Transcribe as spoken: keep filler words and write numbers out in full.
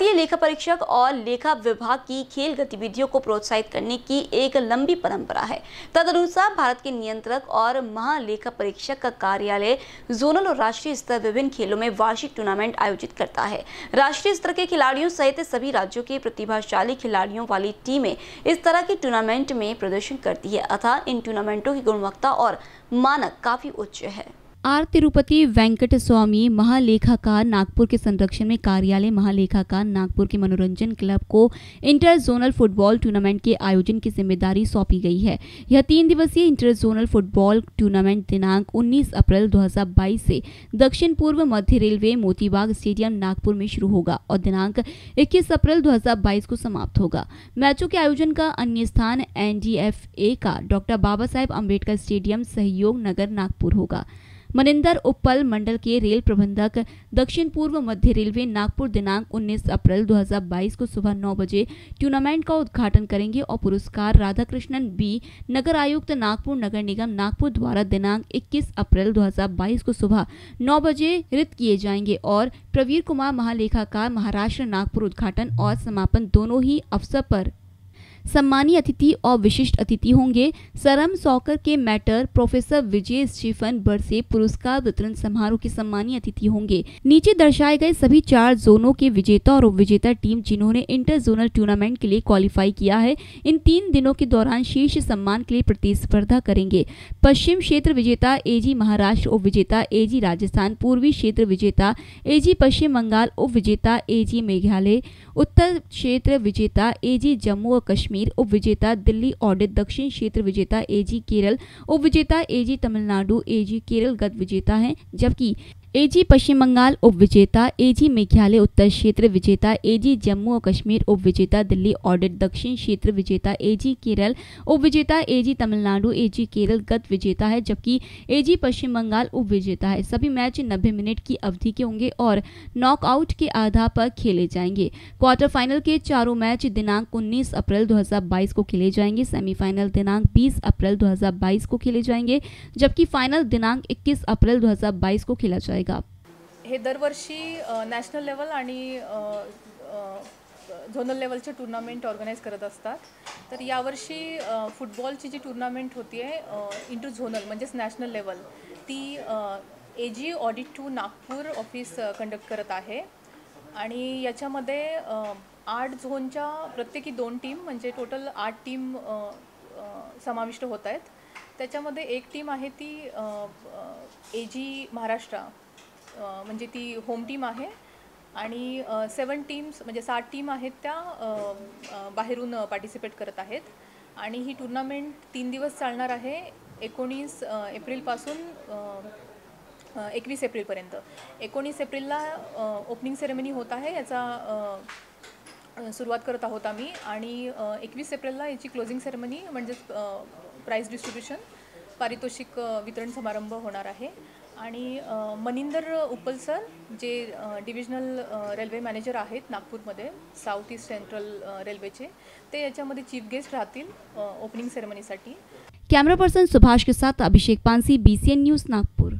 भारतीय लेखा परीक्षक और लेखा विभाग की खेल गतिविधियों को प्रोत्साहित करने की एक लंबी परंपरा है। तदनुसार भारत के नियंत्रक और महालेखा परीक्षक का कार्यालय जोनल और राष्ट्रीय स्तर विभिन्न खेलों में वार्षिक टूर्नामेंट आयोजित करता है। राष्ट्रीय स्तर के खिलाड़ियों सहित सभी राज्यों के प्रतिभाशाली खिलाड़ियों वाली टीमें इस तरह के टूर्नामेंट में प्रदर्शन करती है, अतः इन टूर्नामेंटों की गुणवत्ता और मानक काफी उच्च है। आर तिरुपति वेंकट स्वामी महालेखाकार नागपुर के संरक्षण में कार्यालय महालेखाकार नागपुर के मनोरंजन क्लब को इंटर जोनल फुटबॉल टूर्नामेंट के आयोजन की जिम्मेदारी सौंपी गई है। यह तीन दिवसीय इंटर जोनल फुटबॉल टूर्नामेंट दिनांक उन्नीस अप्रैल दो हज़ार बाईस से दक्षिण पूर्व मध्य रेलवे मोतीबाग स्टेडियम नागपुर में शुरू होगा और दिनांक इक्कीस अप्रैल दो हज़ार बाईस को समाप्त होगा। मैचों के आयोजन का अन्य स्थान एन डी एफ ए का डॉक्टर बाबा साहेब अम्बेडकर स्टेडियम सहयोग नगर नागपुर होगा। मनिंदर उपल मंडल के रेल प्रबंधक दक्षिण पूर्व मध्य रेलवे नागपुर दिनांक उन्नीस अप्रैल दो हज़ार बाईस को सुबह नौ बजे टूर्नामेंट का उद्घाटन करेंगे और पुरस्कार राधा कृष्णन बी नगर आयुक्त नागपुर नगर निगम नागपुर द्वारा दिनांक इक्कीस अप्रैल दो हज़ार बाईस को सुबह नौ बजे रित किए जाएंगे और प्रवीर कुमार महालेखाकार महाराष्ट्र नागपुर उद्घाटन और समापन दोनों ही अवसर पर सम्मानीय अतिथि और विशिष्ट अतिथि होंगे। सरम सॉकर के मैटर प्रोफेसर विजय स्टीफन बर्से पुरस्कार वितरण समारोह के सम्मानीय अतिथि होंगे। नीचे दर्शाए गए सभी चार जोनों के विजेता और उपविजेता टीम जिन्होंने इंटर जोनल टूर्नामेंट के लिए क्वालिफाई किया है, इन तीन दिनों के दौरान शीर्ष सम्मान के लिए प्रतिस्पर्धा करेंगे। पश्चिम क्षेत्र विजेता एजी महाराष्ट्र, उप विजेता एजी राजस्थान, पूर्वी क्षेत्र विजेता एजी पश्चिम बंगाल, उप विजेता एजी मेघालय, उत्तर क्षेत्र विजेता एजी जम्मू और कश्मीर, उप विजेता दिल्ली ऑडिट, दक्षिण क्षेत्र विजेता एजी केरल, उप विजेता एजी तमिलनाडु, एजी केरल गत विजेता है, जबकि एजी पश्चिम बंगाल, उप विजेता एजी मेघालय, उत्तर क्षेत्र विजेता एजी जम्मू और कश्मीर, उप विजेता दिल्ली ऑडिट, दक्षिण क्षेत्र विजेता एजी केरल, उप विजेता एजी तमिलनाडु, एजी केरल गत विजेता है, जबकि एजी पश्चिम बंगाल उप विजेता है। सभी मैच नब्बे मिनट की अवधि के होंगे और नॉकआउट के आधार पर खेले जाएंगे। क्वार्टर फाइनल के चारों मैच दिनांक उन्नीस अप्रैल दो हज़ार बाईस को खेले जाएंगे। सेमीफाइनल दिनांक बीस अप्रैल दो हज़ार बाईस को खेले जाएंगे, जबकि फाइनल दिनांक इक्कीस अप्रैल दो हज़ार बाईस को खेला जाएगा। हे दरवर्षी नॅशनल लेवल आणि झोनल लेवलचे टूर्नामेंट ऑर्गनाइज करत असतात। तर यावर्षी फुटबॉलची जी टूर्नामेंट होती आहे इंटर झोनल म्हणजेच नॅशनल लेवल, ती AG audit to Nagpur office conduct करत आहे आणि याच्यामध्ये आठ झोनच्या प्रत्येकी दोन टीम म्हणजे टोटल आठ टीम समाविष्ट होत आहेत। त्याच्यामध्ये एक टीम आहे ती एजी महाराष्ट्र म्हणजे ती होम टीम आहे आणि सेवन टीम्स म्हणजे सात टीम आहेत त्या बाहेरून पार्टिसिपेट करत आहेत आणि ही टूर्नामेंट तीन दिवस चालणार आहे एकोणीस एप्रिलपासून एकवीस एप्रिलपर्यंत। एकोणीस एप्रिलला ओपनिंग सेरेमनी होत आहे, याचा सुरुवात करत आहोत आम्ही आणि एकवीस एप्रिलला याची क्लोजिंग सेरेमनी म्हणजेच प्राइज डिस्ट्रीब्यूशन पारितोषिक वितरण समारंभ होणार आहे। आणि मनिंदर उपल सर जे डिव्हिजनल रेल्वे मॅनेजर आहेत नागपूरमध्ये साऊथ ईस्ट सेंट्रल रेल्वेचे, ते याच्यामध्ये चीफ गेस्ट राहतील ओपनिंग सेरेमनीसाठी। कॅमेरा पर्सन सुभाष के साथ Abhishek Pansi, B C N news Nagpur.